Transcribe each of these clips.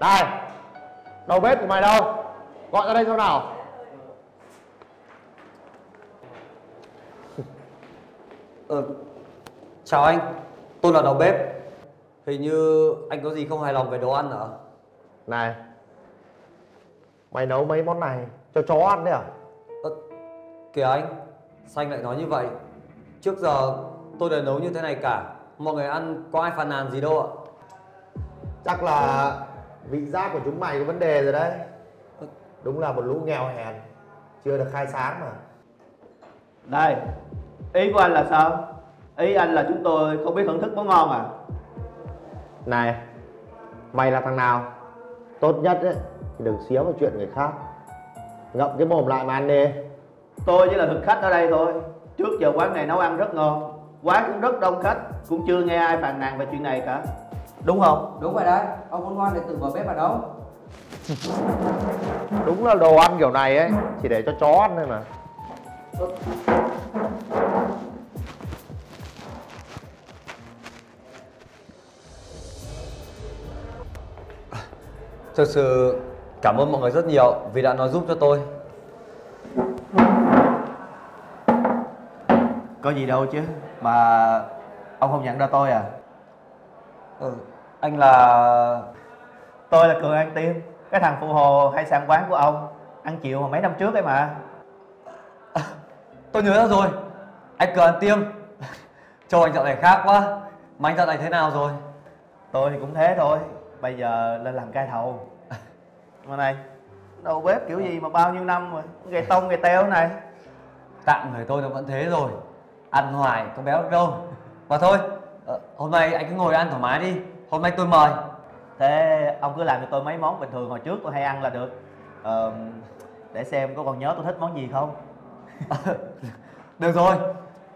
Đây, đầu bếp của mày đâu? Gọi ra đây xem nào. Chào anh, tôi là đầu bếp. Hình như anh có gì không hài lòng về đồ ăn hả? Này, mày nấu mấy món này cho chó ăn đấy à? Kìa anh, sao anh lại nói như vậy? Trước giờ tôi đều nấu như thế này cả. Mọi người ăn có ai phàn nàn gì đâu ạ. Chắc là vị giác của chúng mày có vấn đề rồi đấy. Đúng là một lũ nghèo hèn, chưa được khai sáng mà. Đây, ý của anh là sao? Ý anh là chúng tôi không biết thưởng thức món ngon à? Này, mày là thằng nào? Tốt nhất ấy, thì đừng xía vào chuyện người khác. Ngậm cái mồm lại mà ăn đi. Tôi chỉ là thực khách ở đây thôi. Trước giờ quán này nấu ăn rất ngon, quán cũng rất đông khách, cũng chưa nghe ai phàn nàn về chuyện này cả. Đúng không? Đúng rồi đấy, ông muốn ngon để tự vào bếp mà nấu. Đúng là đồ ăn kiểu này ấy, chỉ để cho chó ăn thôi mà. Thực sự cảm ơn mọi người rất nhiều vì đã nói giúp cho tôi. Có gì đâu chứ mà ông không nhận ra tôi à? Anh là... Tôi là Cường An Tiên, cái thằng phụ hồ hay sang quán của ông ăn chịu hồi mấy năm trước ấy mà. Tôi nhớ ra rồi, anh Cường An Tiên. Trời, anh dạo này khác quá. Mà anh dạo này thế nào rồi? Tôi thì cũng thế thôi, bây giờ lên làm cai thầu. Mà này, đầu bếp kiểu gì mà bao nhiêu năm rồi, gầy tông gầy teo này. Tạm người tôi nó vẫn thế rồi, ăn hoài không béo được đâu. Mà thôi, hôm nay anh cứ ngồi ăn thoải mái đi, hôm nay tôi mời. Thế ông cứ làm cho tôi mấy món bình thường hồi trước tôi hay ăn là được. Để xem có còn nhớ tôi thích món gì không. Được rồi,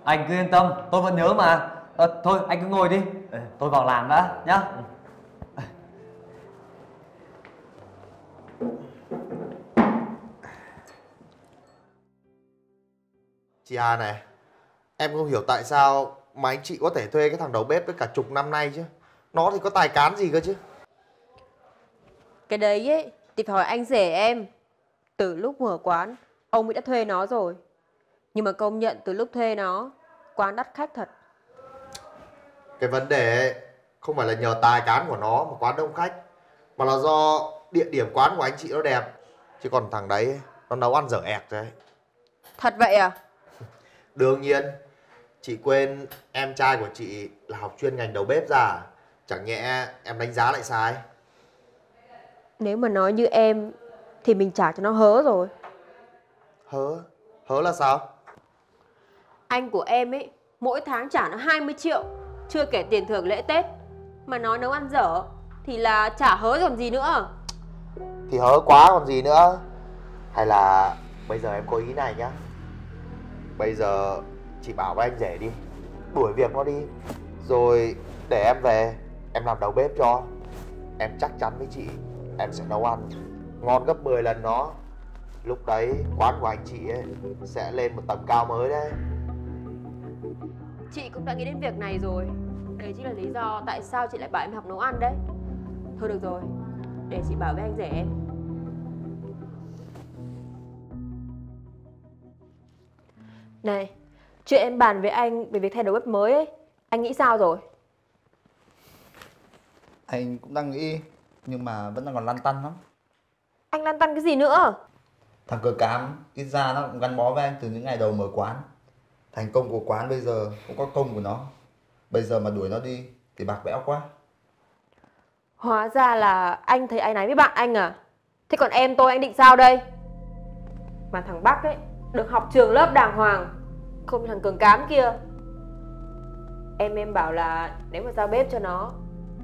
anh cứ yên tâm, tôi vẫn nhớ mà. Thôi anh cứ ngồi đi, tôi vào làm đã nhá. Chị Hà này, em không hiểu tại sao mà anh chị có thể thuê cái thằng đầu bếp với cả chục năm nay chứ. Nó thì có tài cán gì cơ chứ. Cái đấy ấy, thì phải hỏi anh rể em. Từ lúc mở quán, ông ấy đã thuê nó rồi. Nhưng mà công nhận từ lúc thuê nó, quán đắt khách thật. Cái vấn đề ấy, không phải là nhờ tài cán của nó mà quán đông khách, mà là do địa điểm quán của anh chị nó đẹp. Chứ còn thằng đấy, ấy, nó nấu ăn dở ẹc rồi ấy. Thật vậy à? Đương nhiên, chị quên em trai của chị là học chuyên ngành đầu bếp ra, chẳng nhẽ em đánh giá lại sai. Nếu mà nói như em thì mình trả cho nó hớ rồi. Hớ? Hớ là sao? Anh của em ấy, mỗi tháng trả nó 20 triệu, chưa kể tiền thưởng lễ Tết. Mà nó nấu ăn dở thì là trả hớ còn gì nữa. Thì hớ quá còn gì nữa. Hay là bây giờ em có ý này nhá. Bây giờ chị bảo với anh rể đi, đuổi việc nó đi, rồi để em về, em làm đầu bếp cho. Em chắc chắn với chị, em sẽ nấu ăn ngon gấp 10 lần nó. Lúc đấy quán của anh chị ấy sẽ lên một tầm cao mới đấy. Chị cũng đã nghĩ đến việc này rồi. Đấy chính là lý do tại sao chị lại bảo em học nấu ăn đấy. Thôi được rồi, để chị bảo với anh rể em. Này, chuyện em bàn với anh về việc thay đầu bếp mới ấy, anh nghĩ sao rồi? Anh cũng đang nghĩ, nhưng mà vẫn đang còn lăn tăn lắm. Anh lăn tăn cái gì nữa? Thằng Cường Cám ít ra nó cũng gắn bó với anh từ những ngày đầu mở quán. Thành công của quán bây giờ cũng có công của nó. Bây giờ mà đuổi nó đi thì bạc bẽo quá. Hóa ra là anh thấy áy náy với bạn anh à? Thế còn em tôi anh định sao đây? Mà thằng Bắc ấy, được học trường lớp đàng hoàng, không như thằng Cường Cám kia. Em bảo là nếu mà giao bếp cho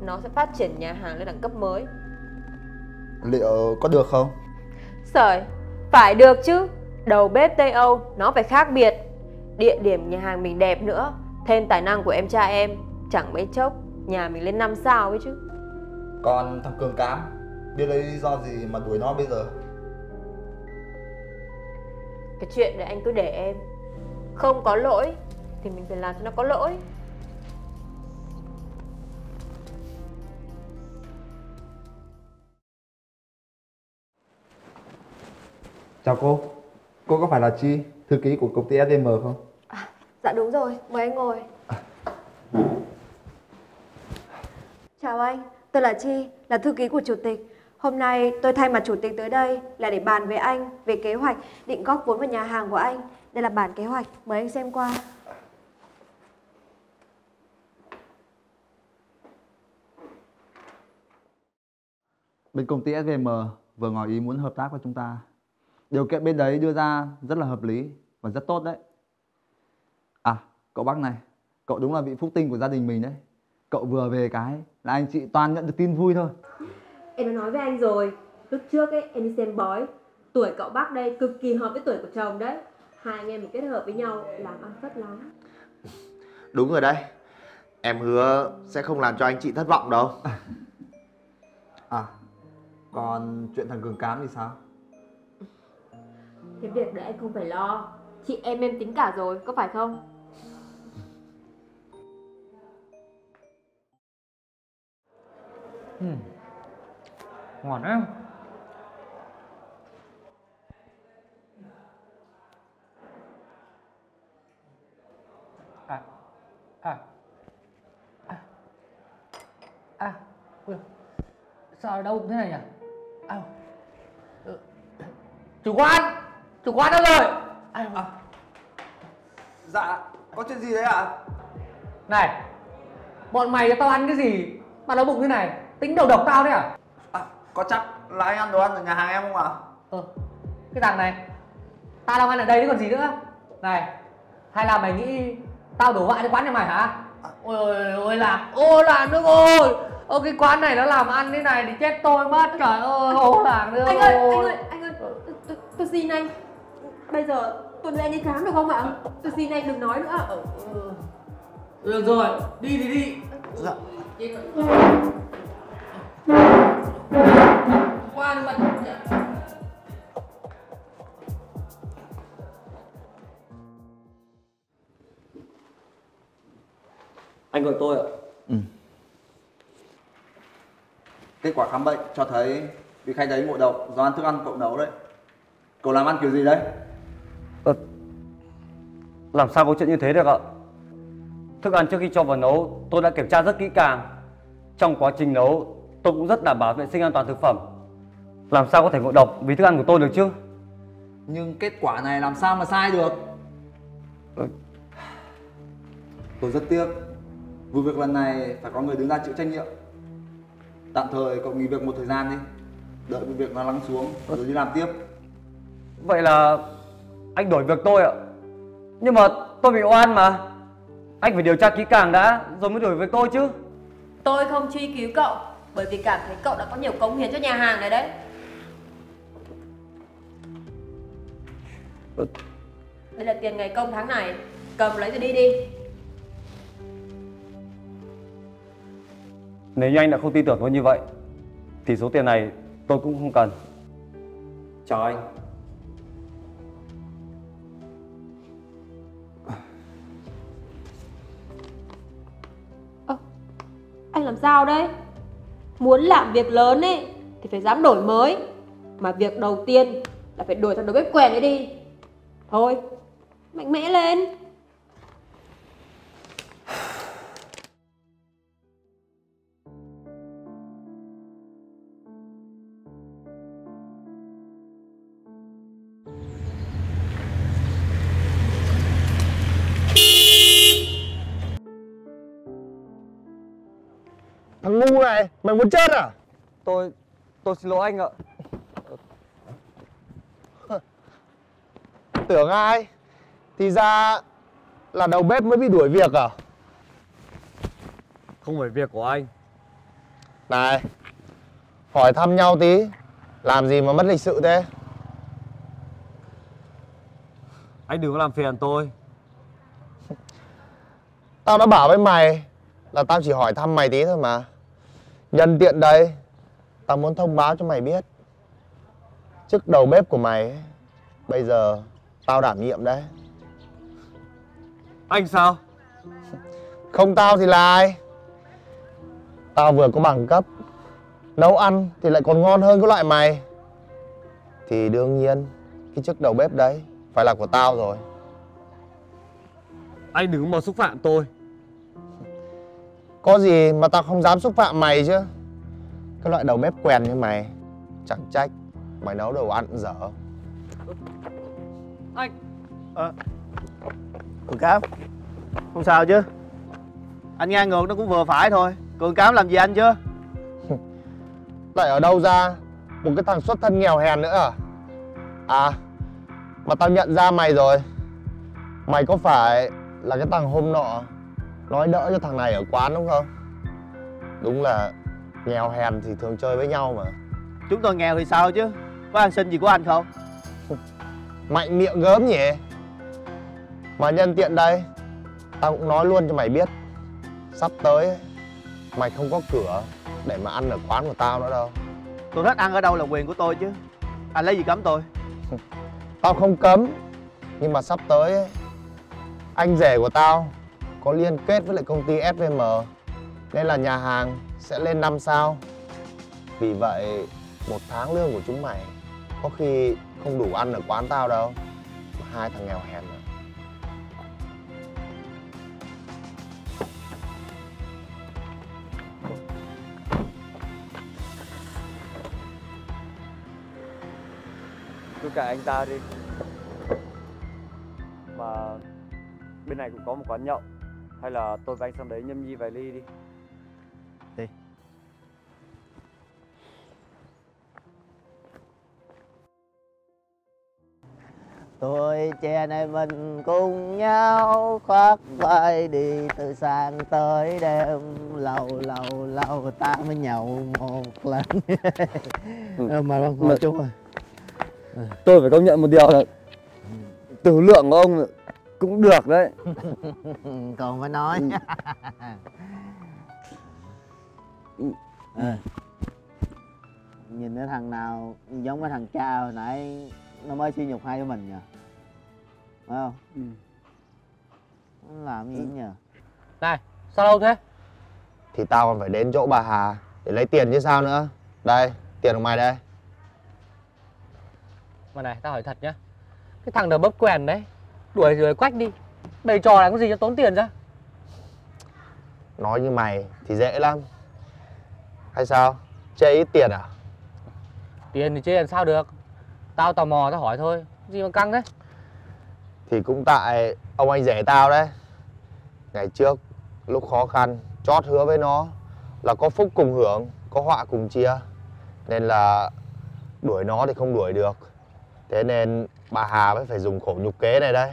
nó sẽ phát triển nhà hàng lên đẳng cấp mới. Liệu có được không? Sởi, phải được chứ. Đầu bếp Tây Âu nó phải khác biệt. Địa điểm nhà hàng mình đẹp nữa, thêm tài năng của em trai em, chẳng mấy chốc nhà mình lên 5 sao ấy chứ. Còn thằng Cường Cám, biết lấy lý do gì mà đuổi nó bây giờ? Cái chuyện đấy anh cứ để em. Không có lỗi thì mình phải làm cho nó có lỗi. Chào cô. Cô có phải là Chi, thư ký của công ty SDM không? À, dạ đúng rồi, mời anh ngồi. Chào anh, tôi là Chi, là thư ký của chủ tịch. Hôm nay tôi thay mặt chủ tịch tới đây là để bàn với anh về kế hoạch định góp vốn vào nhà hàng của anh. Đây là bản kế hoạch, mời anh xem qua. Bên công ty SVM vừa ngỏ ý muốn hợp tác với chúng ta. Điều kiện bên đấy đưa ra rất là hợp lý và rất tốt đấy. À, cậu bác này, cậu đúng là vị phúc tinh của gia đình mình đấy. Cậu vừa về cái là anh chị toàn nhận được tin vui thôi. Em đã nói với anh rồi, lúc trước ấy, em đi xem bói. Tuổi cậu bác đây cực kỳ hợp với tuổi của chồng đấy. Hai anh em mình kết hợp với nhau làm ăn phất lắm. Đúng rồi đấy. Em hứa sẽ không làm cho anh chị thất vọng đâu. À, còn chuyện thằng Cường Cám thì sao? Cái việc đấy anh không phải lo. Chị em tính cả rồi, có phải không? Ngon đấy. Sao đau bụng thế này nhỉ? À, chủ quan đâu rồi? Dạ, có chuyện gì đấy ạ? Này, bọn mày cho tao ăn cái gì mà đau bụng thế này? Tính đầu độc tao đấy à? Có chắc là anh ăn đồ ăn ở nhà hàng em không ạ? Cái thằng này, tao đang ăn ở đây chứ còn gì nữa. Này, hay là mày nghĩ tao đổ vạ cái quán nhà mày hả? Ôi làm nước ôi. Ô cái quán này nó làm ăn thế này thì chết tôi mất, trời ơi, hổ làng nữa. Anh ơi, tôi xin anh. Bây giờ tôi đưa anh đi khám được không ạ? Tôi xin anh đừng nói nữa. Được rồi, đi thì đi. Dạ. Quan mật. Anh gọi tôi ạ? Kết quả khám bệnh cho thấy vị khách đấy ngộ độc do ăn thức ăn cậu nấu đấy. Cậu làm ăn kiểu gì đấy? Làm sao có chuyện như thế được ạ? Thức ăn trước khi cho vào nấu tôi đã kiểm tra rất kỹ càng. Trong quá trình nấu tôi cũng rất đảm bảo vệ sinh an toàn thực phẩm. Làm sao có thể ngộ độc vì thức ăn của tôi được chứ? Nhưng kết quả này làm sao mà sai được? Tôi rất tiếc. Vụ việc lần này phải có người đứng ra chịu trách nhiệm. Tạm thời cậu nghỉ việc một thời gian đi. Đợi vụ việc nó lắng xuống rồi đi làm tiếp. Vậy là anh đổi việc tôi ạ? Nhưng mà tôi bị oan mà. Anh phải điều tra kỹ càng đã rồi mới đổi việc tôi chứ. Tôi không truy cứu cậu bởi vì cảm thấy cậu đã có nhiều cống hiến cho nhà hàng này đấy. Đây là tiền ngày công tháng này. Cầm lấy rồi đi đi. Nếu như anh đã không tin tưởng tôi như vậy thì số tiền này tôi cũng không cần. Chào anh. Anh làm sao đấy? Muốn làm việc lớn ấy thì phải dám đổi mới. Mà việc đầu tiên là phải đổi thằng đầu bếp quèn ấy đi. Thôi, mạnh mẽ lên. Thằng ngu này, mày muốn chết à? Tôi xin lỗi anh ạ. Tưởng ai? Thì ra là đầu bếp mới bị đuổi việc à? Không phải việc của anh. Này, hỏi thăm nhau tí. Làm gì mà mất lịch sự thế? Anh đừng có làm phiền tôi. Tao đã bảo với mày là tao chỉ hỏi thăm mày tí thôi mà. Nhân tiện đây, tao muốn thông báo cho mày biết chức đầu bếp của mày ấy, bây giờ tao đảm nhiệm đấy. Anh sao? Không tao thì là ai? Tao vừa có bằng cấp. Nấu ăn thì lại còn ngon hơn cái loại mày. Thì đương nhiên Cái chiếc đầu bếp đấy phải là của tao rồi. Anh đừng mà xúc phạm tôi. Có gì mà tao không dám xúc phạm mày chứ. Cái loại đầu bếp quèn như mày, chẳng trách mày nấu đồ ăn dở. Anh Cường Cám, không sao chứ? Anh ngang ngược nó cũng vừa phải thôi. Cường Cám làm gì anh chứ? Lại ở đâu ra một cái thằng xuất thân nghèo hèn nữa à? À, mà tao nhận ra mày rồi. Mày có phải là cái thằng hôm nọ nói đỡ cho thằng này ở quán đúng không? Đúng là nghèo hèn thì thường chơi với nhau mà. Chúng tôi nghèo thì sao chứ? Có ăn xin gì của anh không? Mạnh miệng gớm nhỉ? Mà nhân tiện đây, tao cũng nói luôn cho mày biết, sắp tới mày không có cửa để mà ăn ở quán của tao nữa đâu. Tôi thích ăn ở đâu là quyền của tôi chứ. Anh lấy gì cấm tôi? Tao không cấm. Nhưng mà sắp tới anh rể của tao có liên kết với lại công ty SVM, nên là nhà hàng sẽ lên 5 sao. Vì vậy một tháng lương của chúng mày có khi không đủ ăn ở quán tao đâu. Hai thằng nghèo hèn rồi. Cứ kệ anh ta đi. Mà bên này cũng có một quán nhậu, hay là tôi và anh sang đấy nhâm nhi vài ly đi. Đi. Tôi che này mình cùng nhau khoác vai đi, từ sáng tới đêm lâu lâu ta mới nhậu một lần. Mà không chung rồi. Tôi phải công nhận một điều là tử lượng của ông cũng được đấy. Còn phải nói. Nhìn cái thằng nào giống cái thằng cha hồi nãy nó mới suy nhục hai đứa mình nhỉ? Phải không? Nó làm gì nhỉ? Này, sao lâu thế? Thì tao còn phải đến chỗ bà Hà để lấy tiền chứ sao nữa. Đây, tiền của mày đây. Mà này, tao hỏi thật nhá, cái thằng đầu bấp quèn đấy, đuổi rồi quách đi, bày trò là có gì cho tốn tiền ra. Nói như mày thì dễ lắm. Hay sao? Chê ít tiền à? Tiền thì chê làm sao được. Tao tò mò tao hỏi thôi, gì mà căng đấy. Thì cũng tại ông anh rể tao đấy. Ngày trước lúc khó khăn, chót hứa với nó là có phúc cùng hưởng, có họa cùng chia, nên là đuổi nó thì không đuổi được. Thế nên bà Hà mới phải dùng khổ nhục kế này đấy.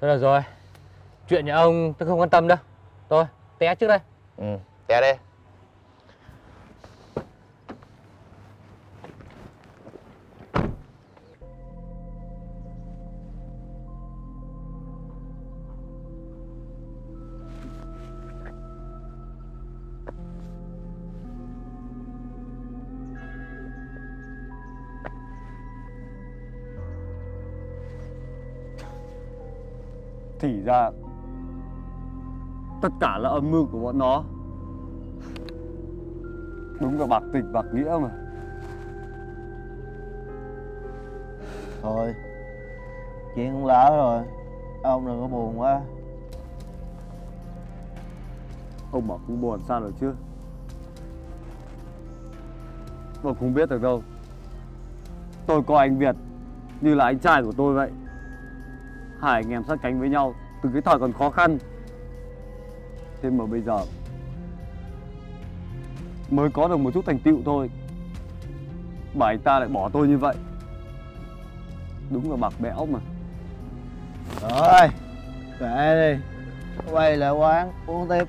Thôi được rồi, chuyện nhà ông tôi không quan tâm đâu. Tôi té trước đây. Ừ, té đi. Thì ra tất cả là âm mưu của bọn nó. Đúng là bạc tình bạc nghĩa mà. Thôi, chuyện cũng lỡ rồi, ông đừng có buồn quá. Ông bảo cũng buồn sao được chứ. Tôi không biết được đâu. Tôi coi anh Việt như là anh trai của tôi vậy. Hai anh em sát cánh với nhau từ cái thời còn khó khăn. Thế mà bây giờ mới có được một chút thành tựu thôi mà anh ta lại bỏ tôi như vậy. Đúng là bạc bẽo mà. Rồi, kệ đi, quay lại quán uống tiếp.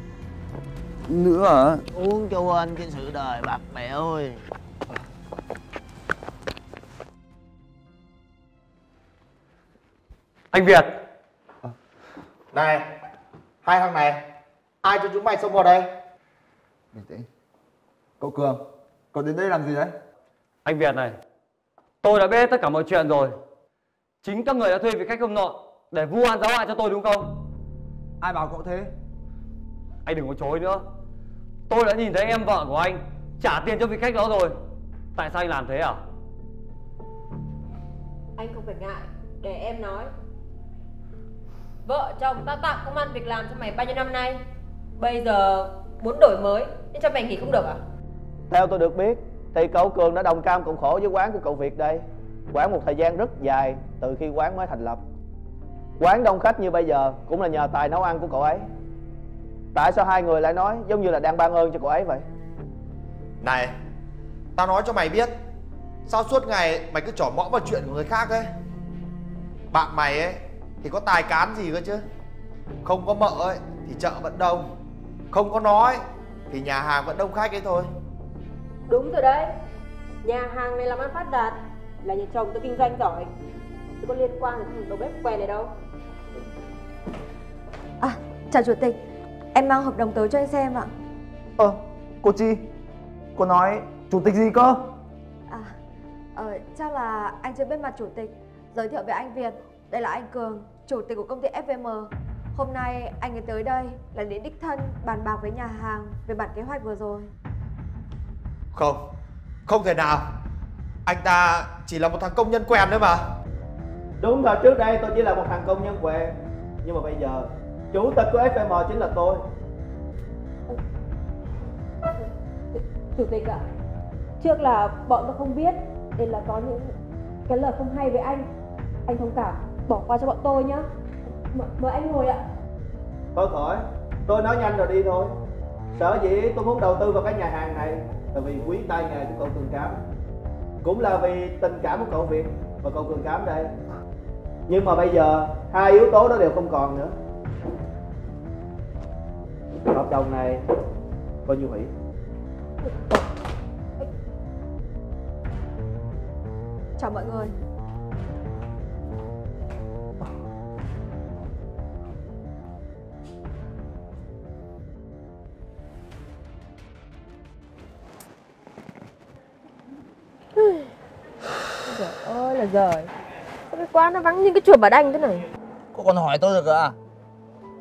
Nữa hả? Uống cho quên cái sự đời bạc bẽo ơi. Anh Việt. Này, hai thằng này, ai cho chúng mày xông vào đây? Bình tĩnh. Cậu Cường, cậu đến đây làm gì đấy? Anh Việt này, tôi đã biết tất cả mọi chuyện rồi. Chính các người đã thuê vị khách hôm nọ để vu oan giáo hại cho tôi đúng không? Ai bảo cậu thế? Anh đừng có chối nữa. Tôi đã nhìn thấy em vợ của anh trả tiền cho vị khách đó rồi. Tại sao anh làm thế à? Anh không phải ngại, để em nói. Vợ chồng ta tạo công ăn việc làm cho mày bao nhiêu năm nay, bây giờ muốn đổi mới nên cho mày nghỉ không được à? Theo tôi được biết thì cậu Cường đã đồng cam cộng khổ với quán của cậu Việt đây, quán một thời gian rất dài từ khi quán mới thành lập. Quán đông khách như bây giờ cũng là nhờ tài nấu ăn của cậu ấy. Tại sao hai người lại nói giống như là đang ban ơn cho cậu ấy vậy? Này, tao nói cho mày biết, sao suốt ngày mày cứ chỏ mõm vào chuyện của người khác ấy? Bạn mày ấy thì có tài cán gì cơ chứ? Không có mợ ấy thì chợ vẫn đông, không có nó ấy thì nhà hàng vẫn đông khách ấy thôi. Đúng rồi đấy, nhà hàng này làm ăn phát đạt là nhà chồng tôi kinh doanh giỏi, tôi có liên quan đến đầu bếp què này đâu. À, chào chủ tịch, em mang hợp đồng tới cho anh xem ạ. Cô Chi, cô nói chủ tịch gì cơ? Chắc là anh chưa biết mặt chủ tịch. Giới thiệu về anh Việt, đây là anh Cường, chủ tịch của công ty FVM. Hôm nay anh ấy tới đây là để đích thân bàn bạc với nhà hàng về bản kế hoạch vừa rồi. Không thể nào. Anh ta chỉ là một thằng công nhân quèn thôi mà. Đúng rồi, trước đây tôi chỉ là một thằng công nhân quèn, nhưng mà bây giờ chủ tịch của FVM chính là tôi. Chủ tịch ạ, trước là bọn tôi không biết nên là có những cái lời không hay với anh. Anh thông cảm, bỏ qua cho bọn tôi nhá. Mời anh ngồi ạ. Thôi khỏi, tôi nói nhanh rồi đi thôi. Sở dĩ tôi muốn đầu tư vào cái nhà hàng này là vì quý tay nghề của cậu Cường Cám, cũng là vì tình cảm của cậu Việt và cậu Cường Cám đây. Nhưng mà bây giờ hai yếu tố đó đều không còn nữa. Hợp đồng này coi như hủy. Chào mọi người. Trời ơi là giời, cái quán nó vắng như cái chùa Bà Đanh thế này. Cô còn hỏi tôi được à?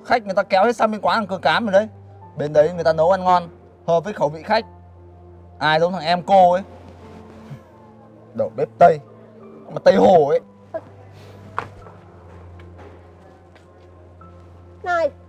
Khách người ta kéo hết sang bên quán ăn Cường Cám rồi đấy. Bên đấy người ta nấu ăn ngon, hợp với khẩu vị khách. Ai giống thằng em cô ấy, đầu bếp Tây mà Tây Hồ ấy. Này,